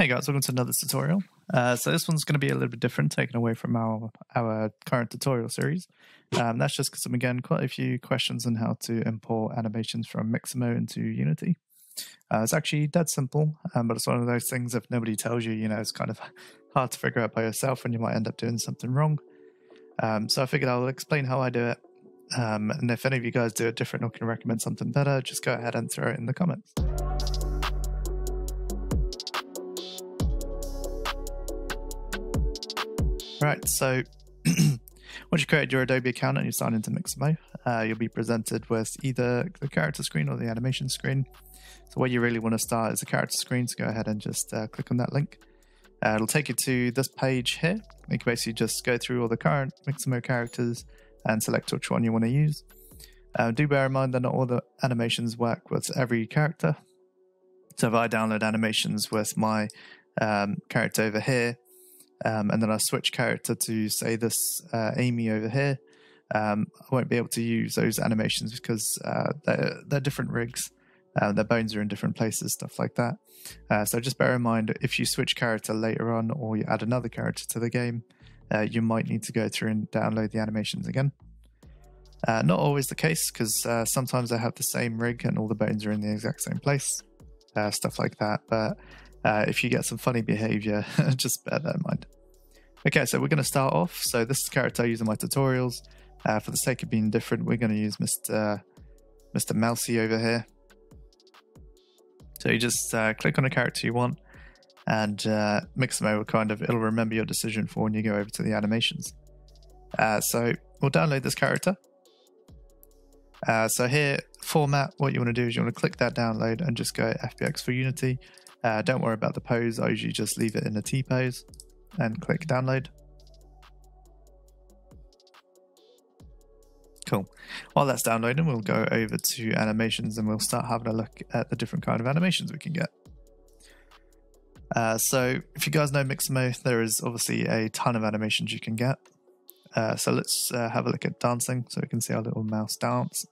Hey guys, welcome to another tutorial. So this one's going to be a little bit different, taken away from our current tutorial series. That's just because I'm getting quite a few questions on how to import animations from Mixamo into Unity. It's actually dead simple, but it's one of those things if nobody tells you, it's kind of hard to figure out by yourself and you might end up doing something wrong. So I figured I'll explain how I do it. And if any of you guys do it different or can recommend something better, just go ahead and throw it in the comments. Right, so once you create your Adobe account and you sign into Mixamo, you'll be presented with either the character screen or the animation screen. So where you really want to start is the character screen, so go ahead and just click on that link. It'll take you to this page here. You can basically just go through all the current Mixamo characters and select which one you want to use. Do bear in mind that not all the animations work with every character. So if I download animations with my character over here, and then I switch character to, say, this Amy over here, I won't be able to use those animations because they're different rigs, their bones are in different places, stuff like that. So just bear in mind, if you switch character later on or you add another character to the game, you might need to go through and download the animations again. Not always the case, because sometimes I have the same rig and all the bones are in the exact same place, stuff like that. But if you get some funny behavior, just bear that in mind. Okay, so we're going to start off. So this is the character I use in my tutorials. For the sake of being different, we're going to use Mr. Mousy over here. So you just click on a character you want, and Mixamo will it'll remember your decision for when you go over to the animations. So we'll download this character. So here, format, what you want to do is you want to click that download and just go FBX for Unity. Don't worry about the pose, I usually just leave it in a T-pose and click download. Cool. While that's downloading, we'll go over to animations and we'll start having a look at the different kind of animations we can get. So if you guys know Mixamo, there is obviously a ton of animations you can get. So let's have a look at dancing, so we can see our little mouse dance,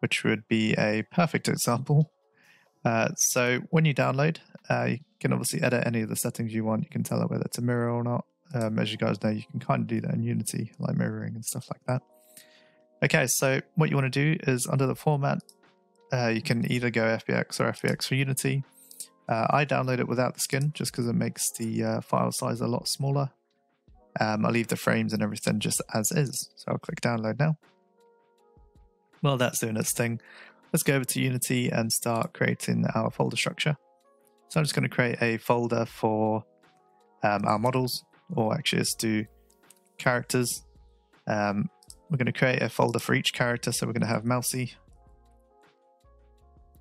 which would be a perfect example. So when you download, you can obviously edit any of the settings you want. You can tell it whether it's a mirror or not. As you guys know, you can kind of do that in Unity, like mirroring and stuff like that. Okay, so what you want to do is under the format, you can either go FBX or FBX for Unity. I download it without the skin just because it makes the file size a lot smaller. I leave the frames and everything just as is. So I'll click download now. Well, that's doing its thing. Let's go over to Unity and start creating our folder structure. So I'm just going to create a folder for our models, or actually let's do characters. We're going to create a folder for each character. So we're going to have Mousy.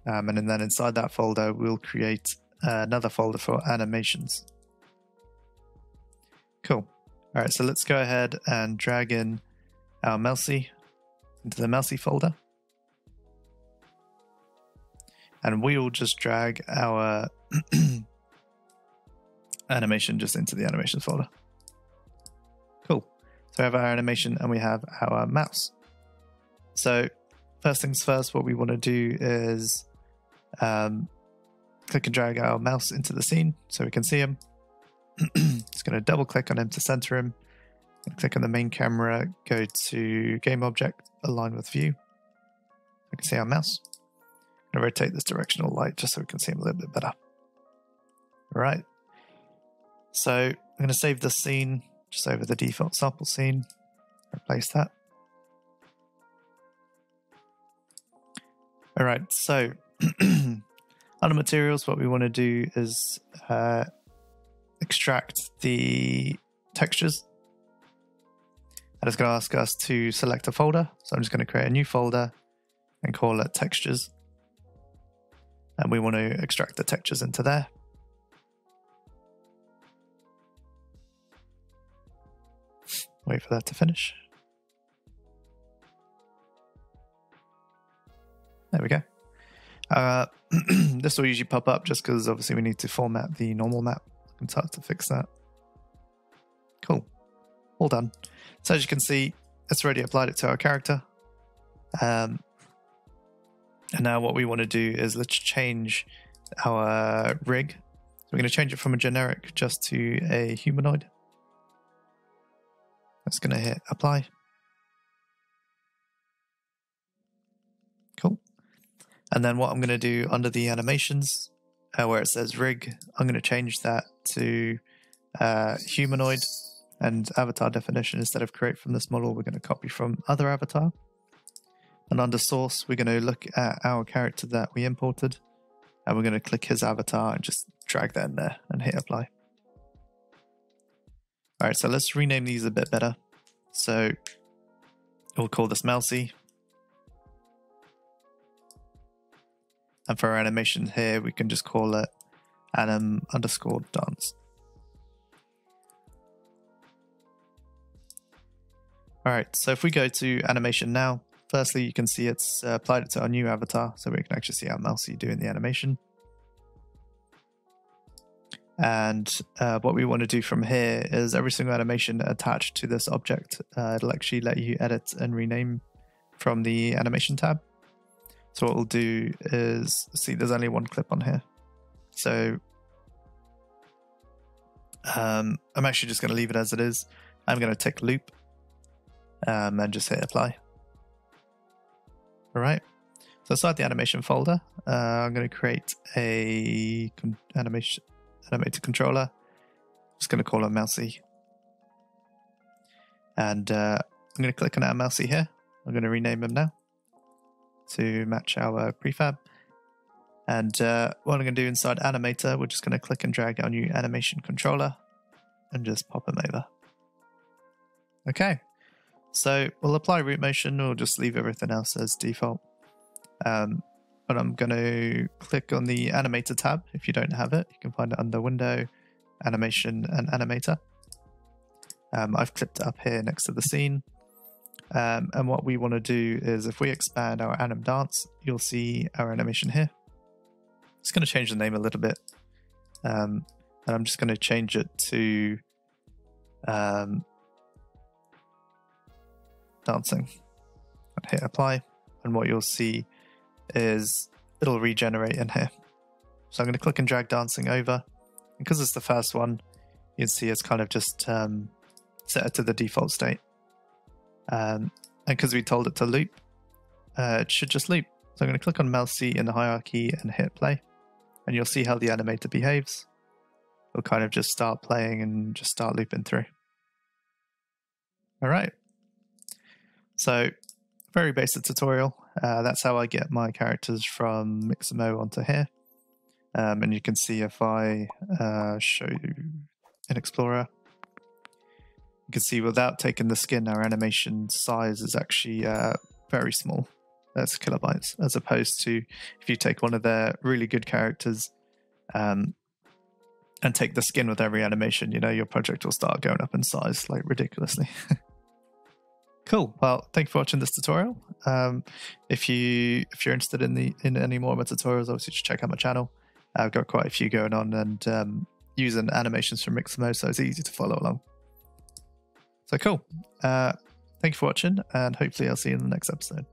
And then inside that folder, we'll create another folder for animations. Cool. All right, so let's go ahead and drag in our Mousy into the Mousy folder. And we will just drag our animation just into the animations folder. Cool. So we have our animation and we have our mouse. So first things first, what we want to do is click and drag our mouse into the scene so we can see him. It's going to double click on him to center him. Click on the main camera, go to game object, align with view. We can see our mouse. I'm going to rotate this directional light just so we can see him a little bit better. All right. So I'm going to save this scene just over the default sample scene. Replace that. All right. So under materials, what we want to do is extract the textures. And it's going to ask us to select a folder. So I'm just going to create a new folder and call it textures. And we want to extract the textures into there. Wait for that to finish. There we go. This will usually pop up just because obviously we need to format the normal map. I can start to fix that. Cool. All done. So as you can see, it's already applied it to our character. And now what we want to do is let's change our rig. We're going to change it from a generic just to a humanoid. That's going to hit apply. Cool. And then what I'm going to do under the animations, where it says rig, I'm going to change that to humanoid, and avatar definition, instead of create from this model, we're going to copy from other avatar. And under source, we're going to look at our character that we imported, and we're going to click his avatar and just drag that in there and hit apply. All right, so let's rename these a bit better. So we'll call this Mousy. And for our animation here, we can just call it anim_dance. All right, so if we go to animation now, firstly, you can see it's applied it to our new avatar, so we can actually see our Mousy doing the animation. And what we want to do from here is every single animation attached to this object, it'll actually let you edit and rename from the animation tab. So what we'll do is, see, there's only one clip on here. So I'm actually just going to leave it as it is. I'm going to tick loop and just hit apply. All right. So inside the animation folder, I'm going to create a animator controller. I'm just going to call it Mousy. And I'm going to click on our Mousy here. I'm going to rename him now to match our prefab. And what I'm going to do inside animator, we're just going to click and drag our new animation controller and just pop him over. Okay. So we'll apply root motion, we'll just leave everything else as default. But I'm going to click on the animator tab. If you don't have it, you can find it under window, animation and animator. I've clipped it up here next to the scene. And what we want to do is if we expand our anim dance, you'll see our animation here. It's going to change the name a little bit. And I'm just going to change it to... dancing and hit apply, and what you'll see is it'll regenerate in here. So I'm going to click and drag dancing over, and because it's the first one, you can see it's kind of just set it to the default state, and because we told it to loop, it should just loop. So I'm going to click on Mousy in the hierarchy and hit play, and you'll see how the animator behaves. It'll kind of just start playing and just start looping through. All right. So very basic tutorial. That's how I get my characters from Mixamo onto here. And you can see if I show you an Explorer, you can see without taking the skin, our animation size is actually very small. That's kilobytes, as opposed to if you take one of their really good characters and take the skin with every animation, you know, your project will start going up in size like ridiculously. Cool. Well, thank you for watching this tutorial. If you're interested in any more of my tutorials, obviously just check out my channel. I've got quite a few going on, and using animations from Mixamo, so it's easy to follow along. So cool. Thank you for watching, and hopefully I'll see you in the next episode.